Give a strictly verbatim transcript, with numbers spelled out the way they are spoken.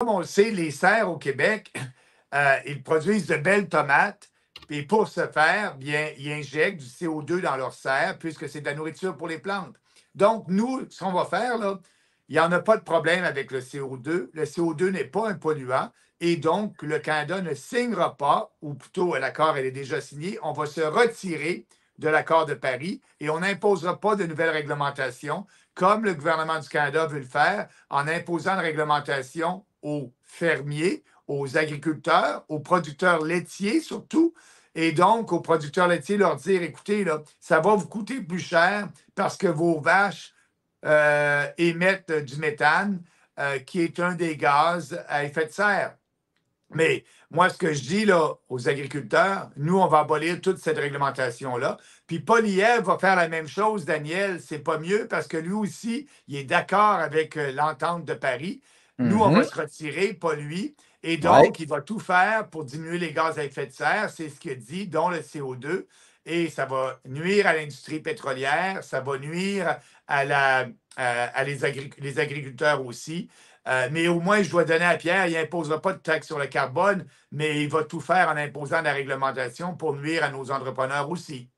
Comme on le sait, les serres au Québec, euh, ils produisent de belles tomates. Et pour ce faire, bien, ils injectent du C O deux dans leurs serres puisque c'est de la nourriture pour les plantes. Donc, nous, ce qu'on va faire, là, il n'y en a pas de problème avec le C O deux. Le C O deux n'est pas un polluant et donc le Canada ne signera pas, ou plutôt l'accord, elle est déjà signée. On va se retirer de l'accord de Paris et on n'imposera pas de nouvelles réglementations comme le gouvernement du Canada veut le faire en imposant une réglementation aux fermiers, aux agriculteurs, aux producteurs laitiers surtout, et donc aux producteurs laitiers leur dire, écoutez, là, ça va vous coûter plus cher parce que vos vaches euh, émettent du méthane, euh, qui est un des gaz à effet de serre. Mais moi, ce que je dis là, aux agriculteurs, nous, on va abolir toute cette réglementation-là. Puis Poilièvre va faire la même chose, Daniel, c'est pas mieux parce que lui aussi, il est d'accord avec l'entente de Paris. Nous, on va se retirer, pas lui. Et donc, ouais. il va tout faire pour diminuer les gaz à effet de serre, c'est ce qu'il dit, dont le C O deux. Et ça va nuire à l'industrie pétrolière, ça va nuire à, la, à, à les, agric les agriculteurs aussi. Euh, mais au moins, je dois donner à Pierre, il n'imposera pas de taxe sur le carbone, mais il va tout faire en imposant la réglementation pour nuire à nos entrepreneurs aussi.